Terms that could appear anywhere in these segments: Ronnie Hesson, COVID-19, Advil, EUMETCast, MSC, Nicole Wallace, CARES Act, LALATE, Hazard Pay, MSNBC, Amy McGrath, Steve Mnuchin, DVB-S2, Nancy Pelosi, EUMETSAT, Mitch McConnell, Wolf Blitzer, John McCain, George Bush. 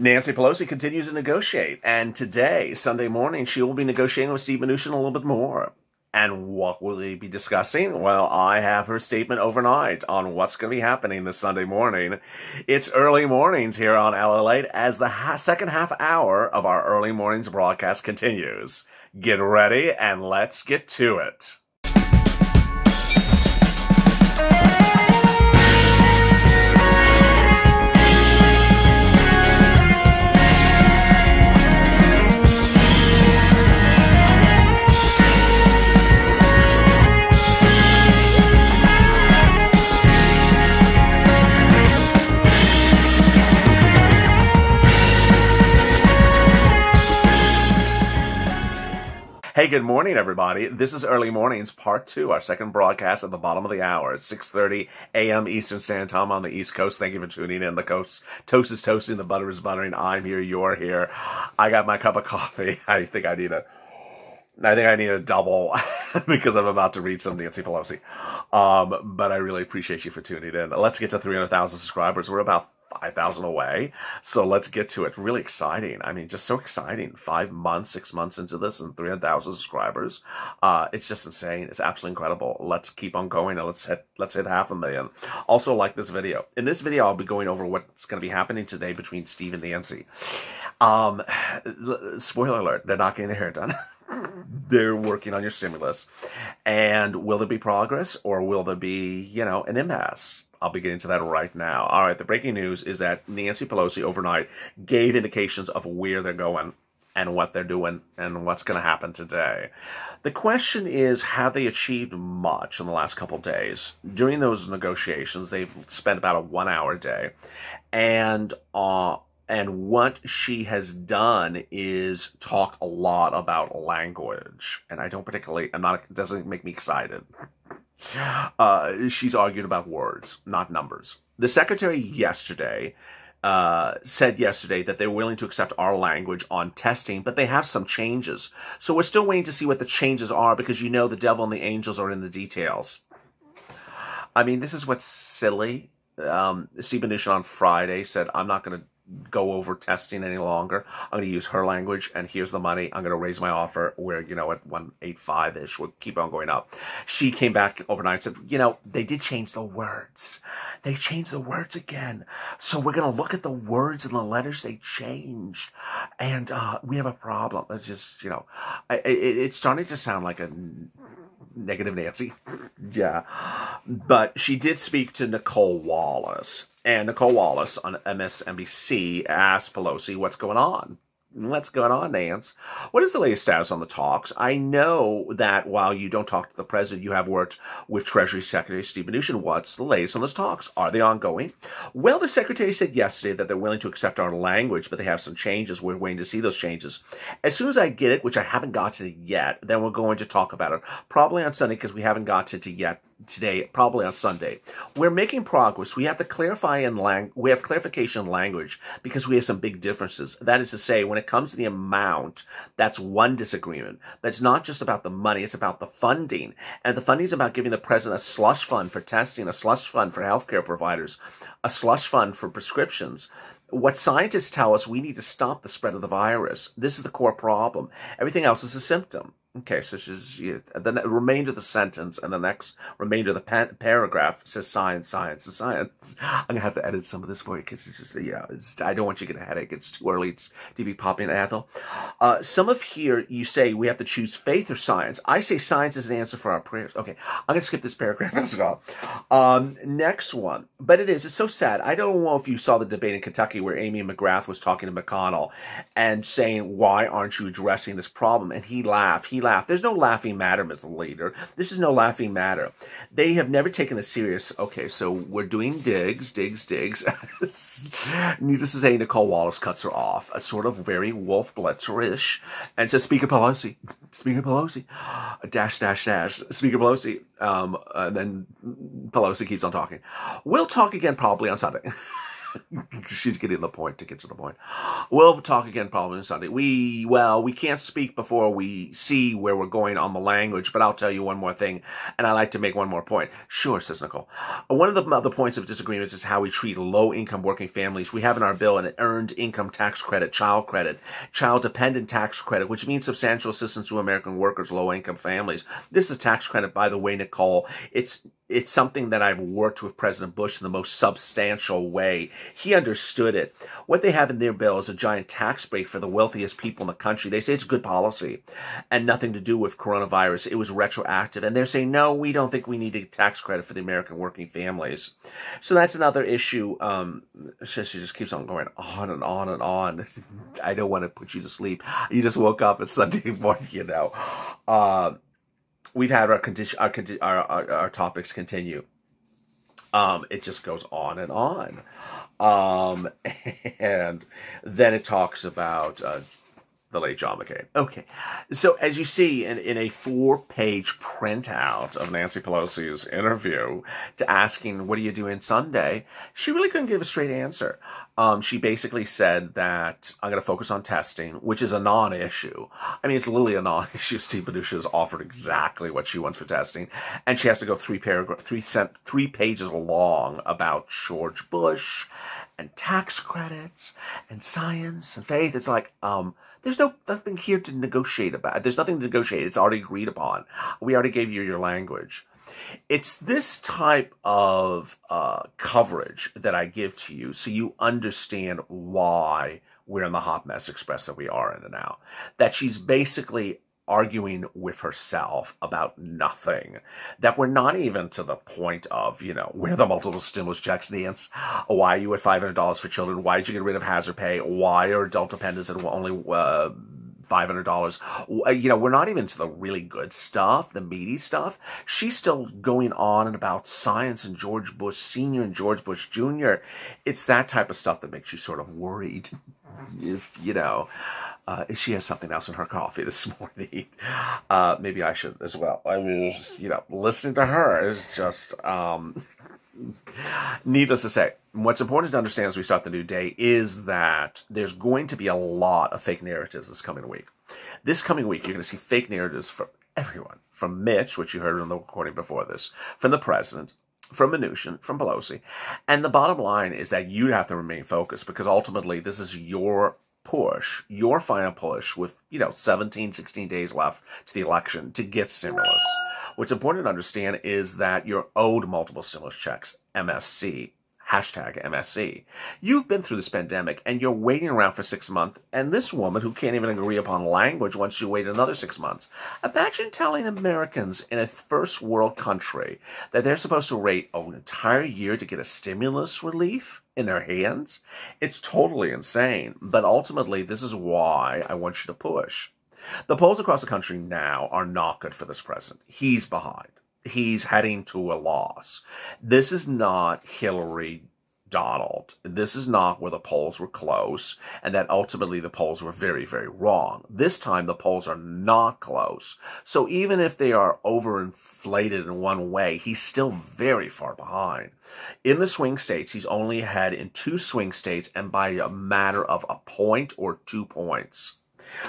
Nancy Pelosi continues to negotiate, and today, Sunday morning, she will be negotiating with Steve Mnuchin a little bit more. And what will they be discussing? Well, I have her statement overnight on what's going to be happening this Sunday morning. It's early mornings here on LALATE as the second half hour of our early mornings broadcast continues. Get ready and let's get to it. Hey, good morning, everybody. This is Early Mornings, Part 2, our second broadcast at the bottom of the hour at 6:30 a.m. Eastern Standard Time on the East Coast. Thank you for tuning in. The coast, toast is toasting, the butter is buttering. I'm here, you're here. I got my cup of coffee. I think I need a double because I'm about to read some Nancy Pelosi. But I really appreciate you for tuning in. Let's get to 300,000 subscribers. We're about 5,000 away. So let's get to it. Really exciting. I mean, just so exciting. 5 months, 6 months into this and 300,000 subscribers. It's just insane. It's absolutely incredible. Let's keep on going and let's hit 500,000. Also, like this video. In this video, I'll be going over what's going to be happening today between Steve and Nancy. Spoiler alert, they're not getting their hair done. They're working on your stimulus. And will there be progress or will there be, you know, an impasse? I'll be getting to that right now. All right, the breaking news is that Nancy Pelosi overnight gave indications of where they're going and what they're doing and what's going to happen today. The question is, have they achieved much in the last couple of days? During those negotiations, they've spent about a 1 hour day. And what she has done is talk a lot about language. And I don't particularly, it doesn't make me excited. She's arguing about words, not numbers. The secretary yesterday said yesterday that they're willing to accept our language on testing, but they have some changes. So we're still waiting to see what the changes are because, you know, the devil and the angels are in the details. I mean, this is what's silly. Steve Mnuchin on Friday said, I'm not going to go over testing any longer. I'm going to use her language, and here's the money. I'm going to raise my offer where, you know, at 185-ish, we'll keep on going up. She came back overnight and said, you know, they did change the words. They changed the words again. So we're going to look at the words and the letters they changed, and we have a problem. It's just, you know, it's starting to sound like a negative Nancy. Yeah. But she did speak to Nicole Wallace. And Nicole Wallace on MSNBC asked Pelosi, what's going on? What's going on, Nance? What is the latest status on the talks? I know that while you don't talk to the president, you have worked with Treasury Secretary Steve Mnuchin. What's the latest on those talks? Are they ongoing? Well, the secretary said yesterday that they're willing to accept our language, but they have some changes. We're waiting to see those changes. As soon as I get it, which I haven't gotten to yet, then we're going to talk about it. Probably on Sunday, because we haven't gotten to it yet. Today, probably on Sunday. We're making progress. We have to clarify in we have clarification in language because we have some big differences. That is to say, when it comes to the amount, that's one disagreement. That's not just about the money, it's about the funding. And the funding is about giving the president a slush fund for testing, a slush fund for healthcare providers, a slush fund for prescriptions. What scientists tell us, we need to stop the spread of the virus. This is the core problem. Everything else is a symptom. Okay, so she's, the remainder of the sentence and the next remainder of the paragraph says science, science, and science. I'm going to have to edit some of this for you because it's just, yeah, I don't want you to get a headache. It's too early to be popping Advil. Some of here, you say we have to choose faith or science. I say science is an answer for our prayers. Okay, I'm going to skip this paragraph as well. Next one. But it's so sad. I don't know if you saw the debate in Kentucky where Amy McGrath was talking to McConnell and saying, why aren't you addressing this problem? And he laughed. There's no laughing matter, Mr. Leader. This is no laughing matter. They have never taken this serious. Okay, so we're doing digs. Needless to say, Nicole Wallace cuts her off, a sort of very Wolf Blitzer-ish, and says, Speaker Pelosi, .. Speaker Pelosi, and then Pelosi keeps on talking. We'll talk again probably on Sunday. She's getting the point to get to the point. We'll talk again probably on Sunday. Well, we can't speak before we see where we're going on the language, but I'll tell you one more thing, and I like to make one more point. Sure, says Nicole. One of the other points of disagreements is how we treat low-income working families. We have in our bill an earned income tax credit, child dependent tax credit, which means substantial assistance to American workers, low-income families. This is a tax credit, by the way, Nicole. It's something that I've worked with President Bush in the most substantial way. He understood it. What they have in their bill is a giant tax break for the wealthiest people in the country. They say it's good policy and nothing to do with coronavirus. It was retroactive. And they're saying, no, we don't think we need a tax credit for the American working families. So that's another issue. She just keeps on going on and on and on. I don't want to put you to sleep. You just woke up at Sunday morning, you know. We've had our topics continue. It just goes on and on. And then it talks about the late John McCain. Okay. So as you see in a 4-page printout of Nancy Pelosi's interview to asking, what are you doing Sunday? She really couldn't give a straight answer. She basically said that I'm going to focus on testing, which is a non-issue. I mean, it's literally a non-issue. Steve Mnuchin has offered exactly what she wants for testing. And she has to go three pages long about George Bush and tax credits and science and faith. It's like, there's nothing here to negotiate about. There's nothing to negotiate. It's already agreed upon. We already gave you your language. It's this type of coverage that I give to you so you understand why we're in the hot mess express that we are in now. That she's basically arguing with herself about nothing. That we're not even to the point of, you know, where the multiple stimulus checks, Nance. Why are you at $500 for children? Why did you get rid of hazard pay? Why are adult dependents and only $500? You know, we're not even to the really good stuff, the meaty stuff. She's still going on and about science and George Bush Sr. and George Bush Jr. It's that type of stuff that makes you sort of worried. If, you know, she has something else in her coffee this morning. Maybe I should as well. I mean, you know, listening to her is just, needless to say, what's important to understand as we start the new day is that there's going to be a lot of fake narratives this coming week. This coming week, you're going to see fake narratives from everyone. From Mitch, which you heard in the recording before this, from the president, from Mnuchin, from Pelosi. And the bottom line is that you have to remain focused because ultimately this is your push, your final push with, you know, 17, 16 days left to the election to get stimulus. What's important to understand is that you're owed multiple stimulus checks, MSC, hashtag MSC. You've been through this pandemic and you're waiting around for 6 months and this woman who can't even agree upon language wants you to wait another 6 months. Imagine telling Americans in a first world country that they're supposed to wait an entire year to get a stimulus relief in their hands. It's totally insane. But ultimately, this is why I want you to push. The polls across the country now are not good for this president. He's behind. He's heading to a loss. This is not Hillary Donald. This is not where the polls were close and that ultimately the polls were very, very wrong. This time the polls are not close. So even if they are overinflated in one way, he's still very far behind. In the swing states, he's only ahead in 2 swing states and by a matter of a point or 2 points.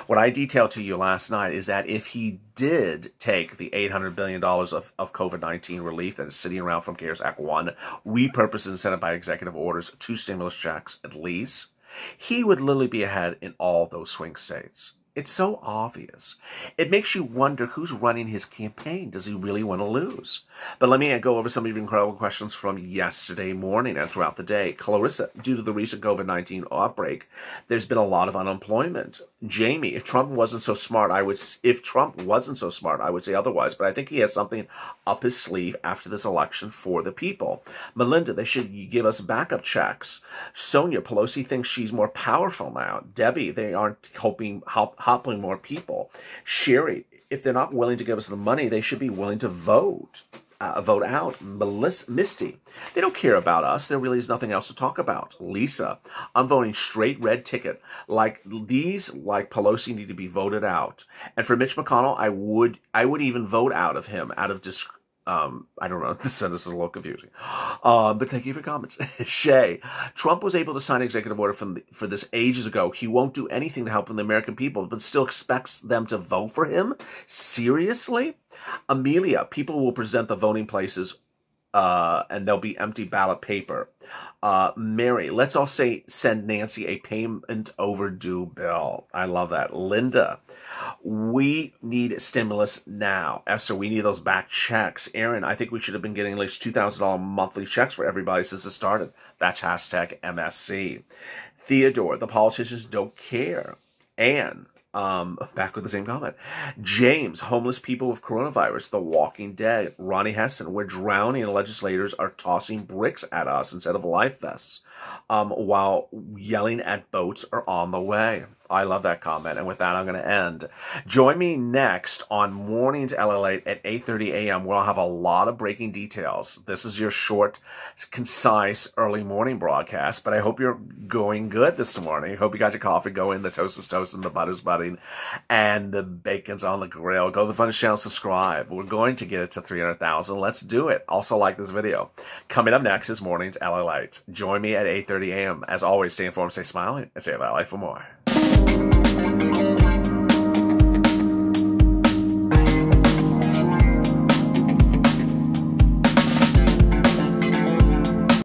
What I detailed to you last night is that if he did take the $800 billion of COVID-19 relief that is sitting around from CARES Act 1, repurposed and sent by executive orders, 2 stimulus checks at least, he would literally be ahead in all those swing states. It's so obvious. It makes you wonder who's running his campaign. Does he really want to lose? But let me go over some of your incredible questions from yesterday morning and throughout the day. Clarissa, due to the recent COVID-19 outbreak, there's been a lot of unemployment. Jamie, if Trump wasn't so smart, I would say otherwise. But I think he has something up his sleeve after this election for the people. Melinda, they should give us backup checks. Sonia, Pelosi thinks she's more powerful now. Debbie, they aren't helping more people. Sherry, if they're not willing to give us the money, they should be willing to vote out. Melissa, Misty, they don't care about us. There really is nothing else to talk about. Lisa, I'm voting straight red ticket. Like Pelosi need to be voted out. And for Mitch McConnell, I would even vote out of him out of I don't know. This sentence is a little confusing. But thank you for your comments. Shay, Trump was able to sign an executive order for this ages ago. He won't do anything to help the American people, but still expects them to vote for him? Seriously? Amelia, people will present the voting places and there'll be empty ballot paper. Mary, let's all send Nancy a payment overdue bill. I love that. Linda, we need stimulus now. Esther, we need those back checks. Aaron, I think we should have been getting at least $2,000 monthly checks for everybody since it started. That's hashtag MSC. Theodore, the politicians don't care. Anne, back with the same comment. James, homeless people with coronavirus, the walking dead. Ronnie Hesson, we're drowning and legislators are tossing bricks at us instead of life vests, while yelling at boats are on the way. I love that comment. And with that, I'm going to end. Join me next on Mornings LALATE at 8:30 a.m. where I'll have a lot of breaking details. This is your short, concise, early morning broadcast, but I hope you're going good this morning. Hope you got your coffee going, the toast is toasting, the butter's budding, and the bacon's on the grill. Go to the Fun Channel, subscribe. We're going to get it to 300,000. Let's do it. Also like this video. Coming up next is Mornings LALATE. Join me at 8:30 a.m. As always, stay informed, stay smiling, and save our life for more.